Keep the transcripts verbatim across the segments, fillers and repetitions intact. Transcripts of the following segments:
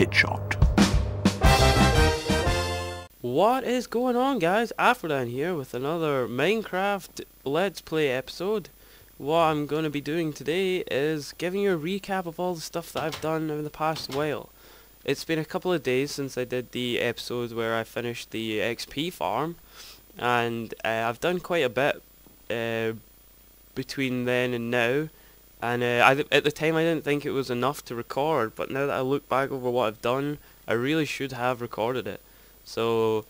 hit shot. What is going on, guys? Afrodan here with another Minecraft Let's Play episode. What I'm going to be doing today is giving you a recap of all the stuff that I've done in the past while. It's been a couple of days since I did the episode where I finished the X P farm, and uh, I've done quite a bit uh, between then and now. And uh, I th at the time I didn't think it was enough to record, but now that I look back over what I've done, I really should have recorded it. So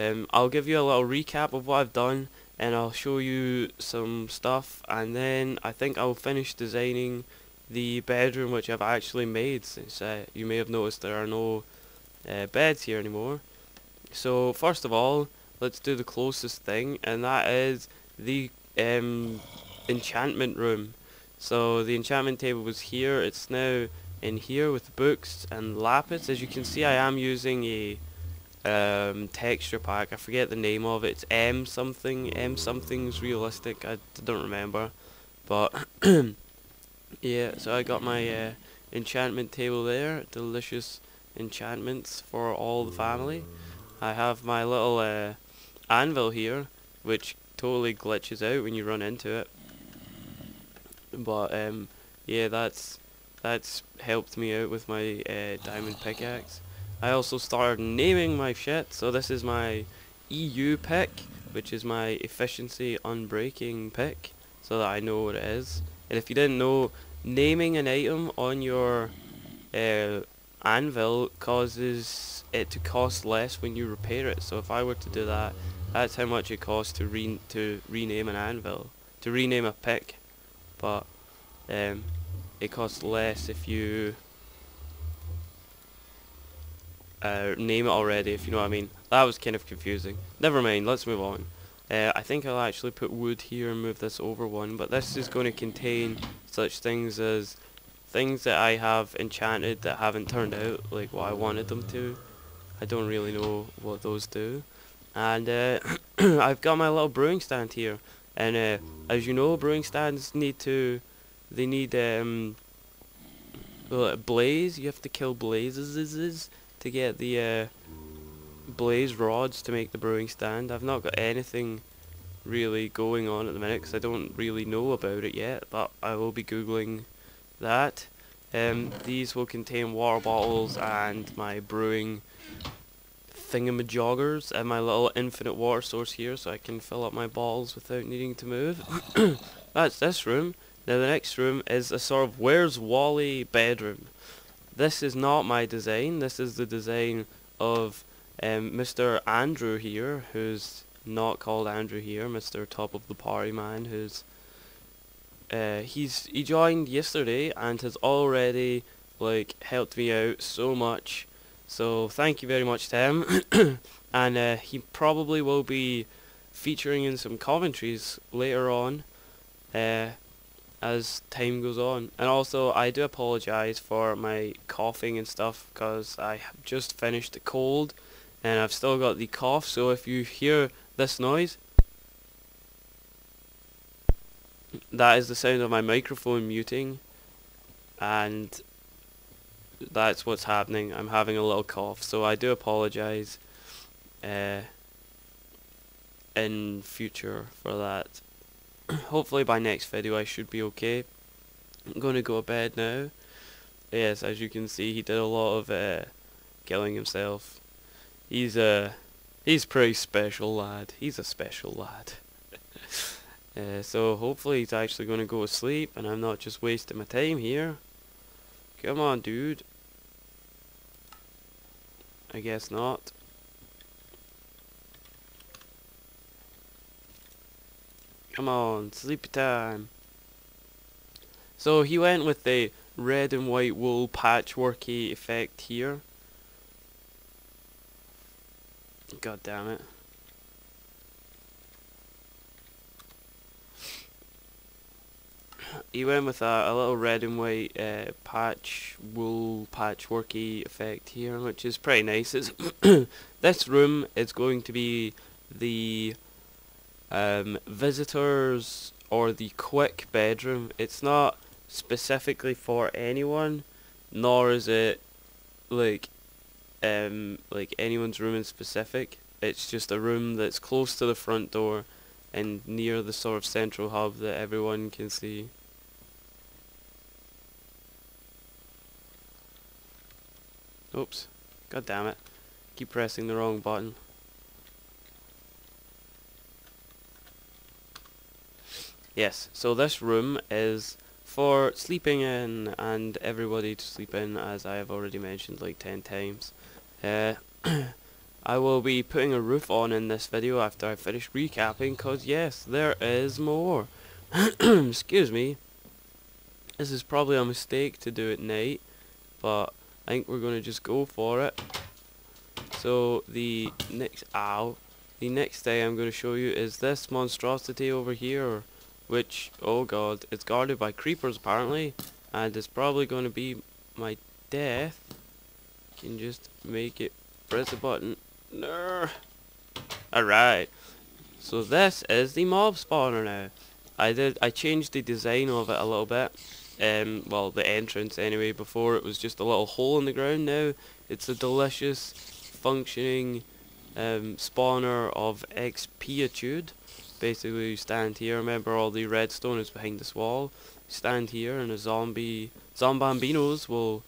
um, I'll give you a little recap of what I've done, and I'll show you some stuff, and then I think I'll finish designing the bedroom, which I've actually made, since uh, you may have noticed there are no uh, beds here anymore. So first of all, let's do the closest thing, and that is the um, enchantment room. So the enchantment table was here, it's now in here with books and lapis. As you can see, I am using a um, texture pack. I forget the name of it. It's M something. M something's realistic. I don't remember. But yeah, so I got my uh, enchantment table there. Delicious enchantments for all the family. I have my little uh, anvil here, which totally glitches out when you run into it. But um, yeah, that's that's helped me out with my uh, diamond pickaxe. I also started naming my shit, so this is my E U pick, which is my efficiency unbreaking pick, so that I know what it is. And if you didn't know, naming an item on your uh, anvil causes it to cost less when you repair it. So if I were to do that, that's how much it costs to re to rename an anvil, to rename a pick. But um, it costs less if you uh, name it already, if you know what I mean. That was kind of confusing. Never mind, let's move on. Uh, I think I'll actually put wood here and move this over one, but this is going to contain such things as things that I have enchanted that haven't turned out like what I wanted them to. I don't really know what those do. And uh, I've got my little brewing stand here. And uh, as you know, brewing stands need to, they need um, well, blaze. You have to kill blazes to get the uh, blaze rods to make the brewing stand. I've not got anything really going on at the minute because I don't really know about it yet, but I will be googling that. Um, these will contain water bottles and my brewing thingamajoggers and my little infinite water source here, so I can fill up my bottles without needing to move. That's this room. Now the next room is a sort of Where's Wally bedroom. This is not my design. This is the design of um, Mister Andrew here, who's not called Andrew here, Mister Top of the Party Man, who's uh, he's he joined yesterday and has already like helped me out so much. So thank you very much to him, and uh, he probably will be featuring in some commentaries later on uh, as time goes on. And also I do apologise for my coughing and stuff, because I have just finished the cold and I've still got the cough, so if you hear this noise, that is the sound of my microphone muting, and that's what's happening. I'm having a little cough, so I do apologise uh, in future for that. Hopefully by next video I should be okay. I'm going to go to bed now. Yes, as you can see, he did a lot of uh, killing himself. He's a uh, he's pretty special lad. He's a special lad. uh, so hopefully he's actually going to go to sleep, and I'm not just wasting my time here. Come on, dude. I guess not. Come on, sleepy time. So he went with the red and white wool patchworky effect here. God damn it. He went with a, a little red and white uh, patch wool patchworky effect here, which is pretty nice. It's this room is going to be the um, visitors or the quick bedroom. It's not specifically for anyone, nor is it like um like anyone's room in specific. It's just a room that's close to the front door and near the sort of central hub that everyone can see. Oops. God damn it. Keep pressing the wrong button. Yes, so this room is for sleeping in, and everybody to sleep in, as I have already mentioned like ten times. Uh, I will be putting a roof on in this video after I finish recapping, because yes, there is more. Excuse me. This is probably a mistake to do at night, but I think we're going to just go for it. So the next ow, the next thing I'm going to show you is this monstrosity over here, which, oh god, it's guarded by creepers apparently, and it's probably going to be my death. You can just make it, press the button. No. Alright, so this is the mob spawner now. I did, I changed the design of it a little bit. Um, well, the entrance anyway. Before it was just a little hole in the ground. Now it's a delicious, functioning um, spawner of X P-itude. Basically, you stand here. Remember, all the redstone is behind this wall. You stand here, and a zombie, zombambinos will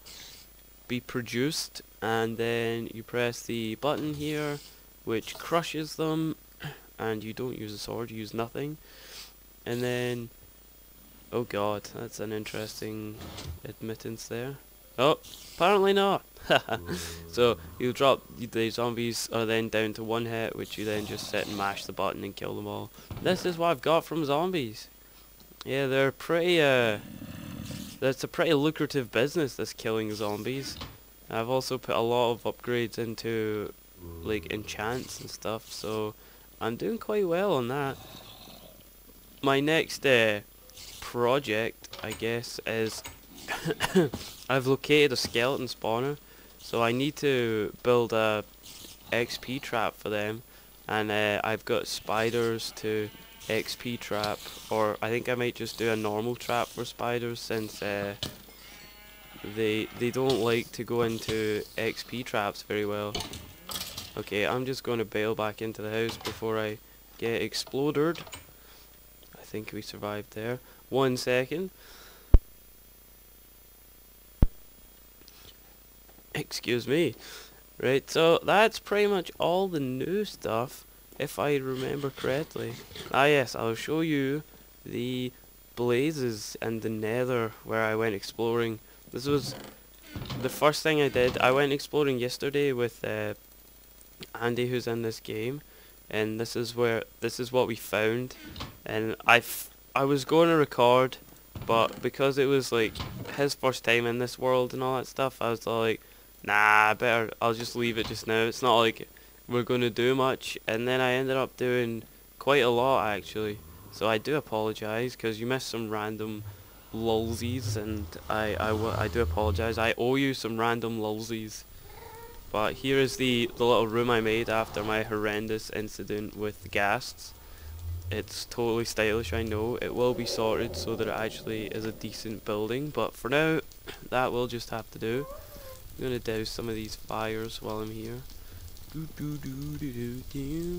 be produced. And then you press the button here, which crushes them. And you don't use a sword. You use nothing. And then, oh god, that's an interesting admittance there. Oh, apparently not. So you drop the zombies, are then down to one hit, which you then just sit and mash the button and kill them all. This is what I've got from zombies. Yeah, they're pretty. Uh, that's a pretty lucrative business, this killing zombies. I've also put a lot of upgrades into like enchants and stuff, so I'm doing quite well on that. My next uh, project, I guess, is I've located a skeleton spawner, so I need to build a X P trap for them, and uh, I've got spiders to X P trap, or I think I might just do a normal trap for spiders, since uh, they they don't like to go into X P traps very well. Okay, I'm just going to bail back into the house before I get exploded. I think we survived there. One second. Excuse me. Right, so that's pretty much all the new stuff, if I remember correctly. Ah yes, I'll show you the blazes and the nether where I went exploring. This was the first thing I did. I went exploring yesterday with uh, Andy, who's in this game. And this is where, this is what we found, and I, f I was going to record, but because it was like his first time in this world and all that stuff, I was like, nah, I better, I'll just leave it just now. It's not like we're going to do much, and then I ended up doing quite a lot actually, so I do apologise, because you missed some random lulzies, and I, I, w I do apologise, I owe you some random lulzies. But here is the, the little room I made after my horrendous incident with ghasts. It's totally stylish, I know. It will be sorted so that it actually is a decent building, but for now, that will just have to do. I'm going to douse some of these fires while I'm here. Doo doo doo doo doo doo.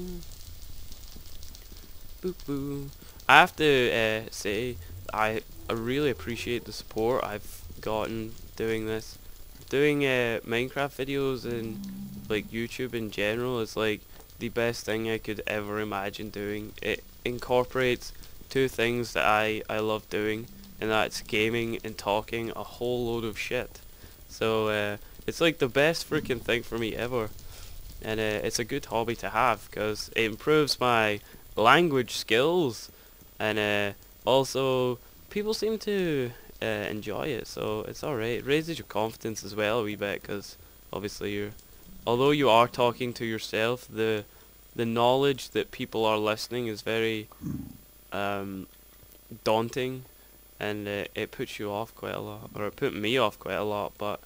Boop boo. I have to uh, say, I, I really appreciate the support I've gotten doing this. Doing uh, Minecraft videos and like YouTube in general is like the best thing I could ever imagine doing. It incorporates two things that I, I love doing, and that's gaming and talking a whole load of shit. So uh, it's like the best freaking thing for me ever. And uh, it's a good hobby to have, because it improves my language skills, and uh, also people seem to Uh, enjoy it, so it's alright. It raises your confidence as well a wee bit, because obviously you're, although you are talking to yourself, the the knowledge that people are listening is very um, daunting, and uh, it puts you off quite a lot, or it put me off quite a lot, but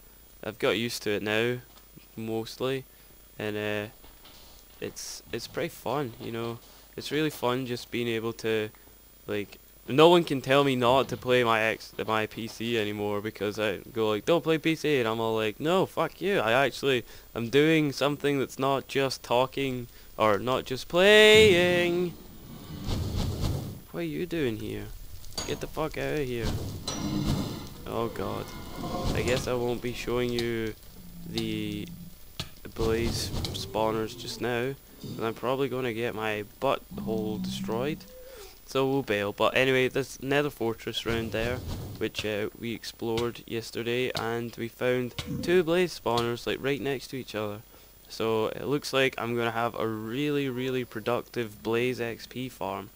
I've got used to it now, mostly, and uh, it's it's pretty fun, you know. It's really fun just being able to like No one can tell me not to play my ex my P C anymore, because I go like, don't play P C, and I'm all like, no, fuck you. I actually I'm doing something that's not just talking or not just playing. What are you doing here? Get the fuck out of here. Oh god. I guess I won't be showing you the blaze spawners just now, and I'm probably gonna get my butthole destroyed. So we'll bail, but anyway, there's nether fortress round there, which uh, we explored yesterday, and we found two blaze spawners like right next to each other. So it looks like I'm gonna have a really, really productive blaze X P farm,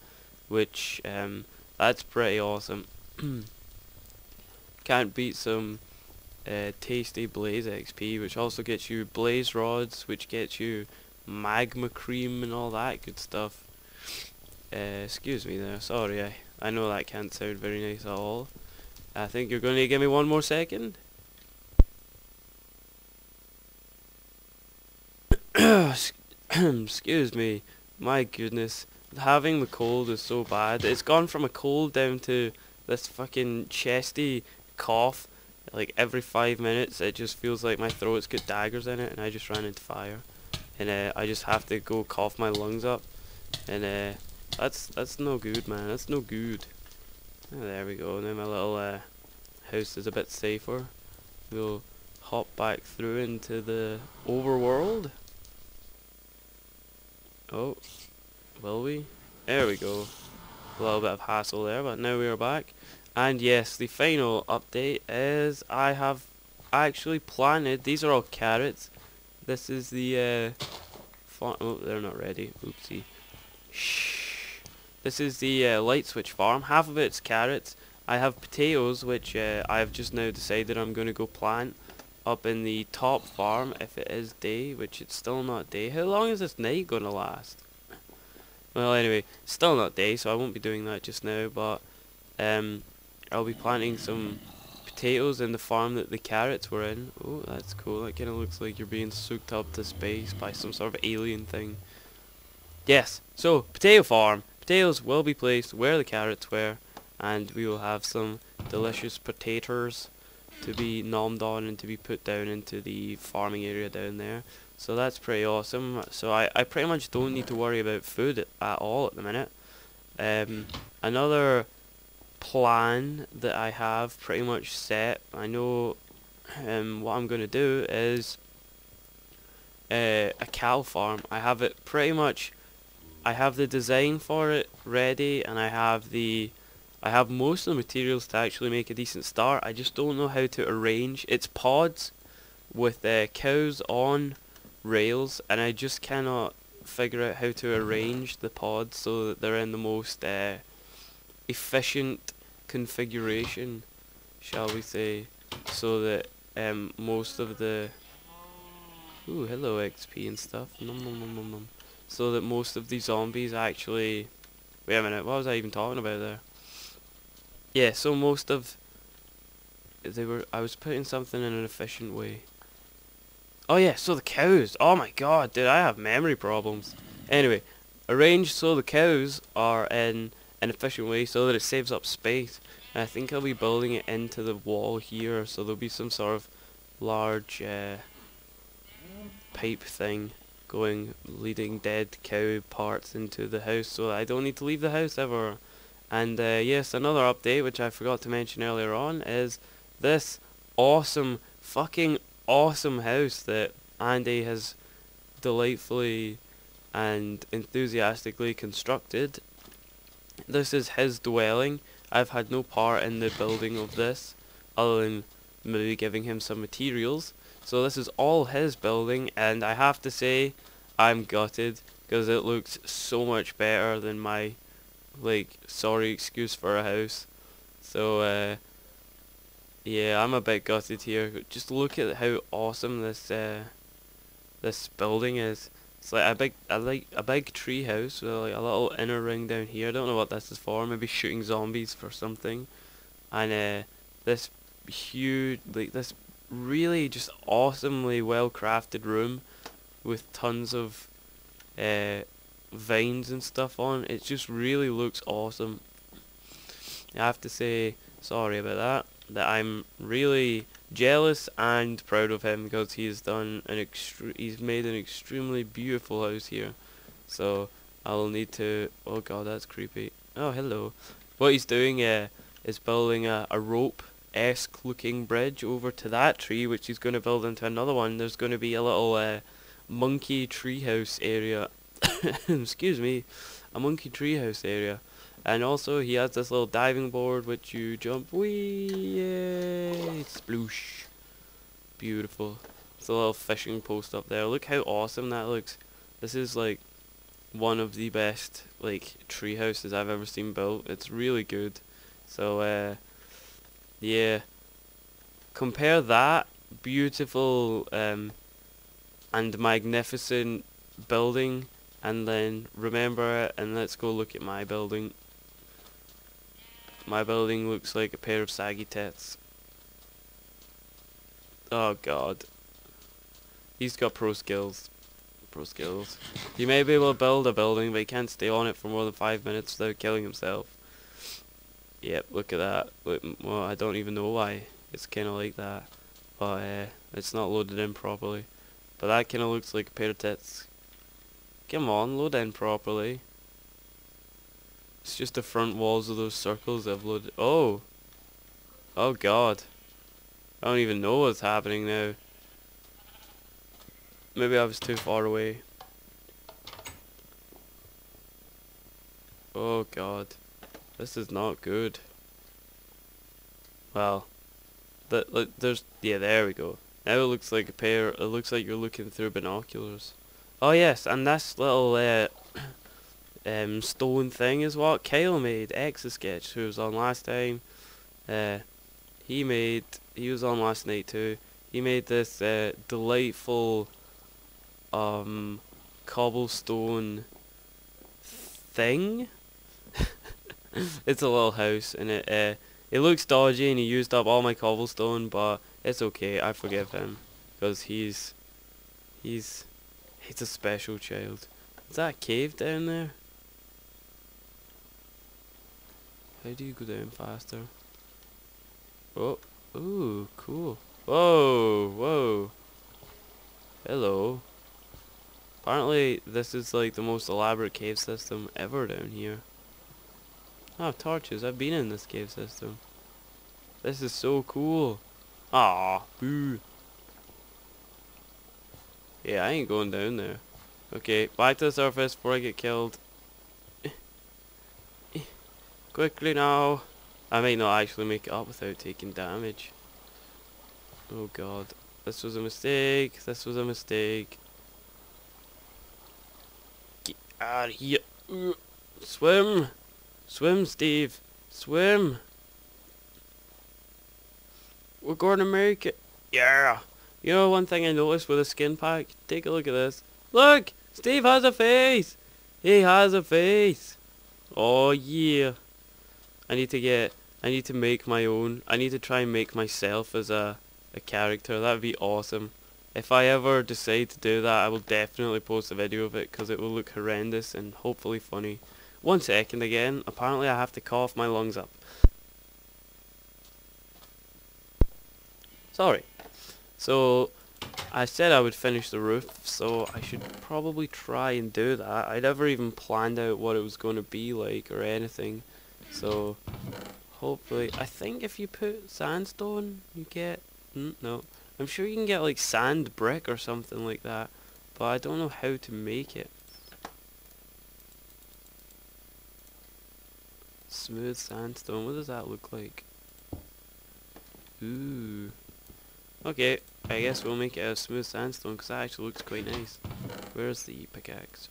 which um, that's pretty awesome. Can't beat some uh, tasty blaze X P, which also gets you blaze rods, which gets you magma cream and all that good stuff. Uh, excuse me there, sorry, I, I know that can't sound very nice at all. I think you're going to give me one more second. Excuse me, my goodness, having the cold is so bad. It's gone from a cold down to this fucking chesty cough, like every five minutes it just feels like my throat's got daggers in it, and I just ran into fire. And uh, I just have to go cough my lungs up, and uh... That's that's no good, man. That's no good. Oh, there we go. Now my little uh, house is a bit safer. We'll hop back through into the overworld. Oh, will we? There we go. A little bit of hassle there, but now we are back. And yes, the final update is I have actually planted. These are all carrots. This is the. Uh, farm. Oh, they're not ready. Oopsie. Shh. This is the uh, light switch farm. Half of it's carrots. I have potatoes, which uh, I've just now decided I'm going to go plant up in the top farm if it is day, which it's still not day. How long is this night going to last? Well, anyway, still not day, so I won't be doing that just now, but um, I'll be planting some potatoes in the farm that the carrots were in. Oh, that's cool. That kind of looks like you're being sucked up to space by some sort of alien thing. Yes, so, potato farm. Potatoes will be placed where the carrots were, and we will have some delicious potatoes to be nommed on and to be put down into the farming area down there. So that's pretty awesome. So I, I pretty much don't need to worry about food at all at the minute. Um, another plan that I have pretty much set, I know um, what I'm going to do is uh, a cow farm. I have it pretty much... I have the design for it ready, and I have the, I have most of the materials to actually make a decent start. I just don't know how to arrange. It's pods with uh, cows on rails, and I just cannot figure out how to arrange the pods so that they're in the most uh, efficient configuration, shall we say, so that um, most of the, ooh, hello X P and stuff, nom nom nom nom nom. So that most of the zombies actually... Wait a minute, what was I even talking about there? Yeah, so most of... They were... I was putting something in an efficient way. Oh yeah, so the cows! Oh my god, dude, I have memory problems. Anyway, arrange so the cows are in an efficient way so that it saves up space. And I think I'll be building it into the wall here, so there'll be some sort of large uh, pipe thing going, leading dead cow parts into the house, so that I don't need to leave the house ever. And uh, yes, another update which I forgot to mention earlier on is this awesome, fucking awesome house that Andy has delightfully and enthusiastically constructed. This is his dwelling. I've had no part in the building of this, other than maybe giving him some materials. So this is all his building, and I have to say I'm gutted because it looks so much better than my, like, sorry excuse for a house. So uh, yeah, I'm a bit gutted here. Just look at how awesome this uh, this building is. It's like a big, I like a big tree house with like a little inner ring down here. I don't know what this is for. Maybe shooting zombies for something. And uh, this huge, like this. Really just awesomely well crafted room with tons of uh, vines and stuff on. It just really looks awesome. I have to say sorry about that. That I'm really jealous and proud of him because he's done an extre he's made an extremely beautiful house here. So I'll need to. Oh god, that's creepy. Oh hello. What he's doing uh, is building a, a rope-esque looking bridge over to that tree, which he's going to build into another one. There's going to be a little uh, monkey treehouse area. Excuse me, a monkey treehouse area. And also he has this little diving board which you jump, wee, yay, sploosh. Beautiful. It's a little fishing post up there. Look how awesome that looks. This is like one of the best like tree houses I've ever seen built. It's really good. So uh yeah. Compare that beautiful um and magnificent building and then remember it and let's go look at my building. My building looks like a pair of saggy tits. Oh god. He's got pro skills. Pro skills. He may be able to build a building, but he can't stay on it for more than five minutes without killing himself. Yep, look at that. Look, well, I don't even know why. It's kind of like that. But uh, it's not loaded in properly. But that kind of looks like a pair of tits. Come on, load in properly. It's just the front walls of those circles I've loaded. Oh! Oh god. I don't even know what's happening now. Maybe I was too far away. Oh god. This is not good. Well. Th th there's... Yeah, there we go. Now it looks like a pair... It looks like you're looking through binoculars. Oh yes, and this little uh, um, stone thing is what Kyle made, Exasketch, who was on last time. Uh, he made, he was on last night too. He made this uh, delightful um, cobblestone thing. It's a little house, and it uh, it looks dodgy, and he used up all my cobblestone, but it's okay. I forgive him because he's he's. He's a special child. Is that a cave down there? How do you go down faster? Oh, ooh, cool. Whoa, whoa. Hello. Apparently this is like the most elaborate cave system ever down here. Ah, torches. I've been in this cave system. This is so cool. Ah, boo. Yeah, I ain't going down there. Okay, back to the surface before I get killed. Quickly now. I might not actually make it up without taking damage. Oh god. This was a mistake. This was a mistake. Get out of here. Swim. Swim, Steve. Swim. We're going to make it. Yeah. You know one thing I noticed with a skin pack? Take a look at this. Look! Steve has a face! He has a face! Oh yeah. I need to get... I need to make my own. I need to try and make myself as a, a character. That would be awesome. If I ever decide to do that, I will definitely post a video of it because it will look horrendous and hopefully funny. One second again. Apparently I have to cough my lungs up. Sorry. So, I said I would finish the roof, so I should probably try and do that. I never even planned out what it was going to be like or anything. So, hopefully... I think if you put sandstone, you get... Mm, no. I'm sure you can get, like, sand brick or something like that. But I don't know how to make it. Smooth sandstone. What does that look like? Ooh. Okay. I guess we'll make it a smooth sandstone because that actually looks quite nice. Where's the pickaxe?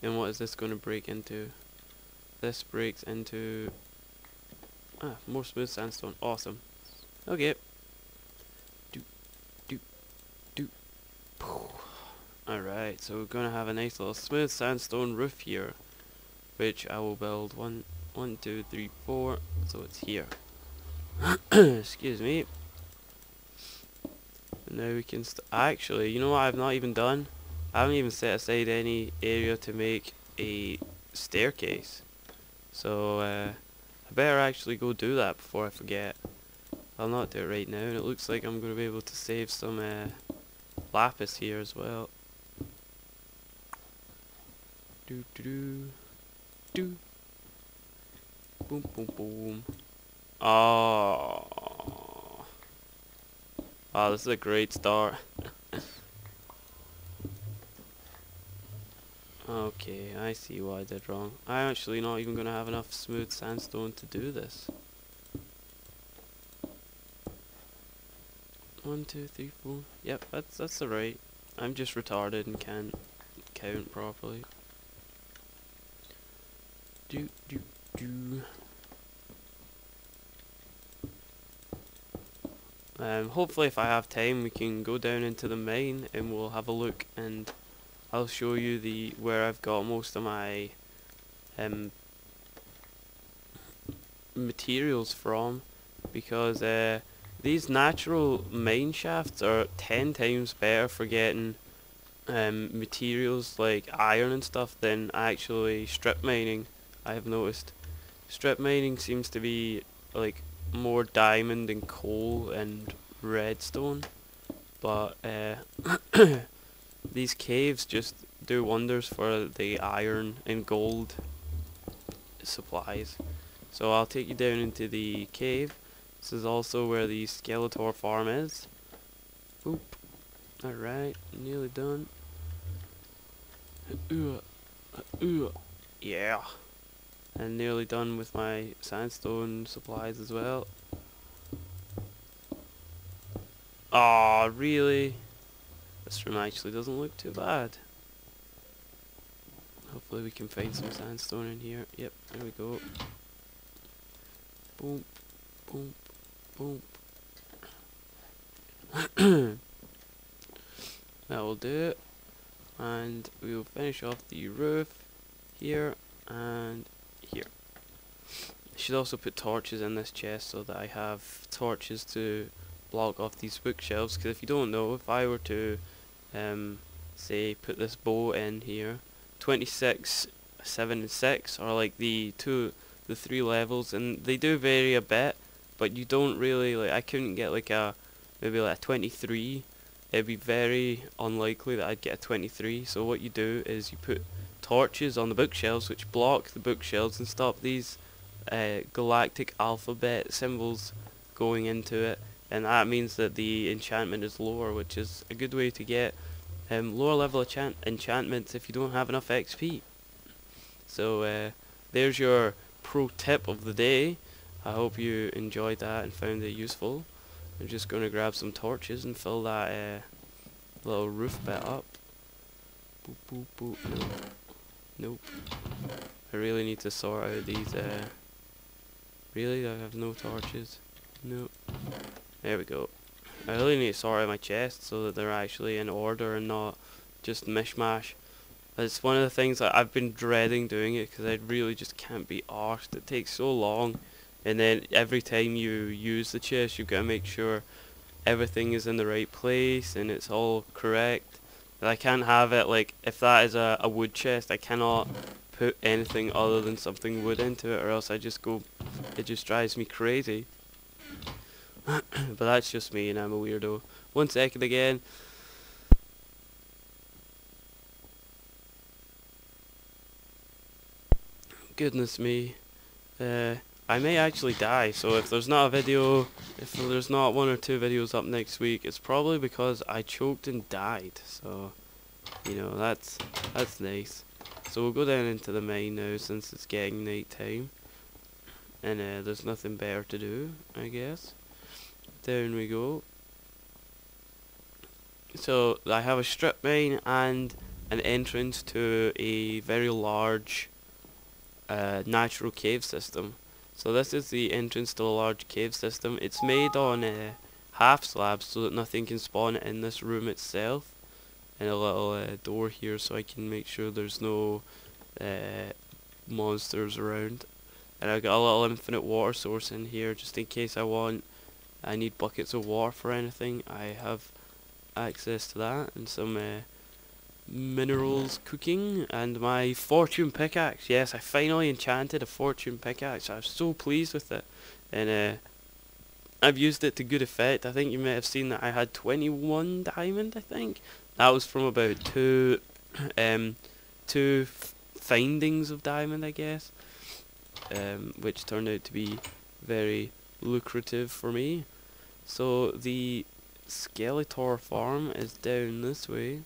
And what is this going to break into? This breaks into... Ah, more smooth sandstone. Awesome. Okay. Doop, doop, doop. Alright, so we're going to have a nice little smooth sandstone roof here. Which I will build one, one, two, three, four. So it's here. Excuse me. Now we can st actually, you know what I've not even done? I haven't even set aside any area to make a staircase. So uh, I better actually go do that before I forget. I'll not do it right now, and it looks like I'm going to be able to save some uh, lapis here as well. Do do do do. Boom boom boom. Oh. Wow, this is a great start. Okay, I see what I did wrong. I'm actually not even going to have enough smooth sandstone to do this. One, two, three, four. Yep, that's that's alright. I'm just retarded and can't count properly. Do do do. Um, hopefully, if I have time, we can go down into the mine and we'll have a look, and I'll show you the where I've got most of my um, materials from, because uh, these natural mine shafts are ten times better for getting um, materials like iron and stuff than actually strip mining. I have noticed strip mining seems to be like more diamond and coal and redstone, but uh, these caves just do wonders for the iron and gold supplies. So I'll take you down into the cave. This is also where the Skeletor farm is. Boop. Alright, nearly done. Yeah. And nearly done with my sandstone supplies as well. Aw, really? This room actually doesn't look too bad. Hopefully we can find some sandstone in here. Yep, there we go. Boom, boom, boom. That will do it. And we will finish off the roof here and here. I should also put torches in this chest so that I have torches to block off these bookshelves, because if you don't know, if I were to um, say put this bow in here, twenty-six, seven and six are like the two the three levels, and they do vary a bit, but you don't really, like, I couldn't get like a maybe like a twenty-three. It'd be very unlikely that I'd get a twenty-three. So what you do is you put torches on the bookshelves, which block the bookshelves and stop these uh, galactic alphabet symbols going into it, and that means that the enchantment is lower, which is a good way to get um, lower level enchant enchantments if you don't have enough X P. So uh, there's your pro tip of the day. I hope you enjoyed that and found it useful. I'm just going to grab some torches and fill that uh, little roof bit up. Boop, boop, boop. Nope. Nope. I really need to sort out these. Uh, really? I have no torches. Nope. There we go. I really need to sort out my chest so that they're actually in order and not just mishmash. It's one of the things that I've been dreading doing it, because I really just can't be arsed. It takes so long, and then every time you use the chest you've got to make sure everything is in the right place and it's all correct. And I can't have it like, if that is a, a wood chest, I cannot put anything other than something wood into it, or else I just go, it just drives me crazy. But that's just me, and I'm a weirdo. One second again. Goodness me. Uh, I may actually die, so if there's not a video, if there's not one or two videos up next week, it's probably because I choked and died. So, you know, that's that's nice. So we'll go down into the mine now, since it's getting night time. And uh, there's nothing better to do, I guess. Down we go. So I have a strip mine and an entrance to a very large uh, natural cave system. So this is the entrance to a large cave system. It's made on uh, half slabs so that nothing can spawn in this room itself, and a little uh, door here so I can make sure there's no uh, monsters around. And I've got a little infinite water source in here just in case I want I need buckets of water for anything. I have access to that, and some uh, minerals cooking, and my fortune pickaxe. Yes, I finally enchanted a fortune pickaxe. I was so pleased with it, and uh, I've used it to good effect. I think you may have seen that I had twenty-one diamond, I think. That was from about two, um, two findings of diamond, I guess, um, which turned out to be very lucrative for me. So the Skeletor farm is down this way.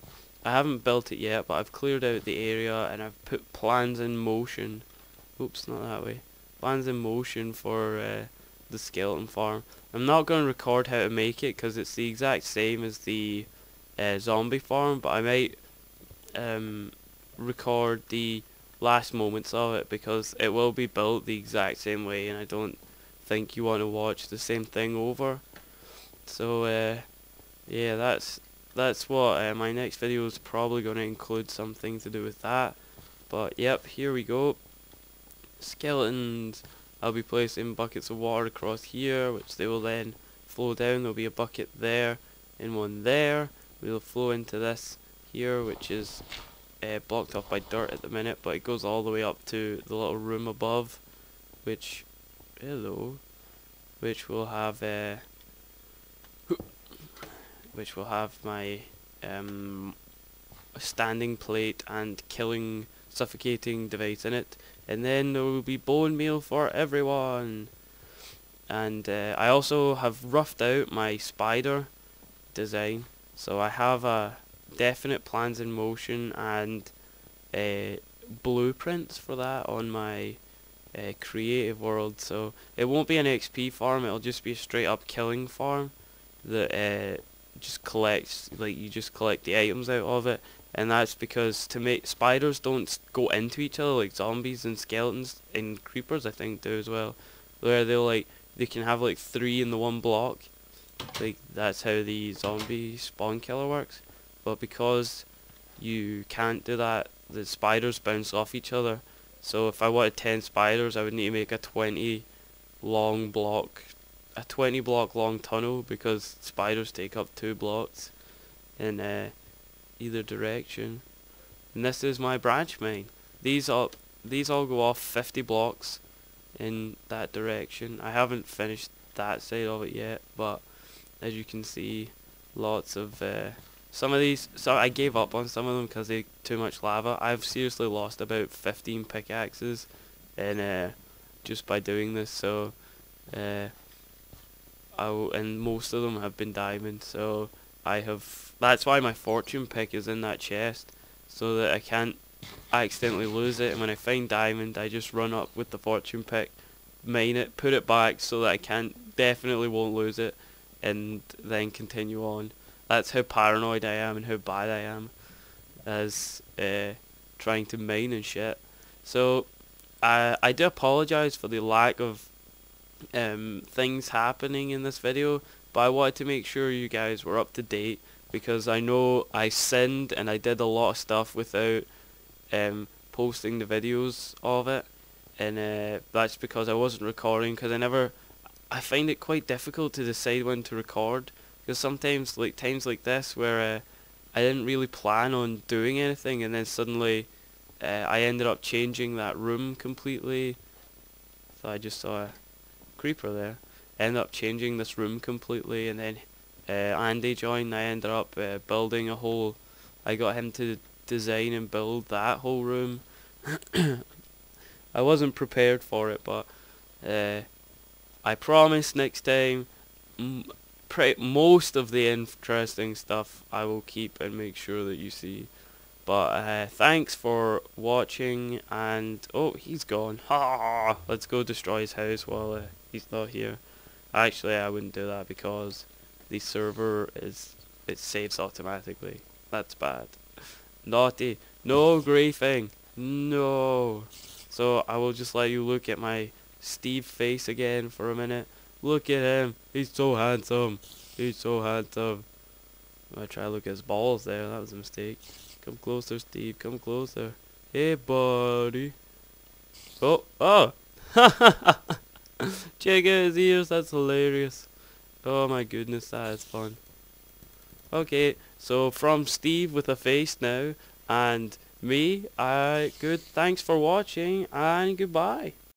I haven't built it yet, but I've cleared out the area and I've put plans in motion. Oops, not that way. Plans in motion for uh, the skeleton farm. I'm not going to record how to make it because it's the exact same as the uh, zombie farm, but I might um, record the last moments of it because it will be built the exact same way, and I don't think you want to watch the same thing over. So uh, yeah, that's That's what uh, my next video is probably going to include, something to do with that. But yep, here we go. Skeletons. I'll be placing buckets of water across here, which they will then flow down. There'll be a bucket there and one there. We'll flow into this here, which is uh, blocked off by dirt at the minute, but it goes all the way up to the little room above, which hello, which will have a. Uh, which will have my um, standing plate and killing, suffocating device in it. And then there will be bone meal for everyone. And uh, I also have roughed out my spider design. So I have a definite plans in motion and uh, blueprints for that on my uh, creative world. So it won't be an X P farm, it'll just be a straight up killing farm that uh, just collects, like, you just collect the items out of it. And that's because to make spiders don't go into each other like zombies and skeletons and creepers, I think, do as well, where they'll like they can have like three in the one block. Like, that's how the zombie spawn killer works. But because you can't do that, the spiders bounce off each other. So if I wanted ten spiders, I would need to make a twenty long block, a twenty block long tunnel, because spiders take up two blocks in uh, either direction. And this is my branch mine. These all, these all go off fifty blocks in that direction. I haven't finished that side of it yet, but as you can see, lots of uh, some of these, so I gave up on some of them because they too much lava. I've seriously lost about fifteen pickaxes and uh, just by doing this. So uh, I'll, and most of them have been diamonds, so I have, that's why my fortune pick is in that chest, so that I can't accidentally lose it. And when I find diamond, I just run up with the fortune pick, mine it, put it back so that I can't, definitely won't lose it, and then continue on. That's how paranoid I am and how bad I am as uh, trying to mine and shit. So I, I do apologise for the lack of Um, things happening in this video, but I wanted to make sure you guys were up to date, because I know I sinned and I did a lot of stuff without um, posting the videos of it. And uh, that's because I wasn't recording, because I never I find it quite difficult to decide when to record, because sometimes, like times like this where uh, I didn't really plan on doing anything, and then suddenly uh, I ended up changing that room completely. So I just saw a creeper there. End up changing this room completely, and then uh, Andy joined. I ended up uh, building a whole, I got him to design and build that whole room. I wasn't prepared for it, but uh, I promise next time m pre most of the interesting stuff I will keep and make sure that you see. But uh, thanks for watching, and oh, he's gone. Ha! Let's go destroy his house while uh, he's not here. Actually, I wouldn't do that because the server is, it saves automatically. That's bad. Naughty. No griefing. No. So I will just let you look at my Steve face again for a minute. Look at him. He's so handsome. He's so handsome. I try to look at his balls there. That was a mistake. Come closer, Steve. Come closer. Hey, buddy. Oh, oh. Check out his ears. That's hilarious. Oh my goodness, that is fun. Okay, so from Steve with a face now, And me, uh, good, thanks for watching, and goodbye.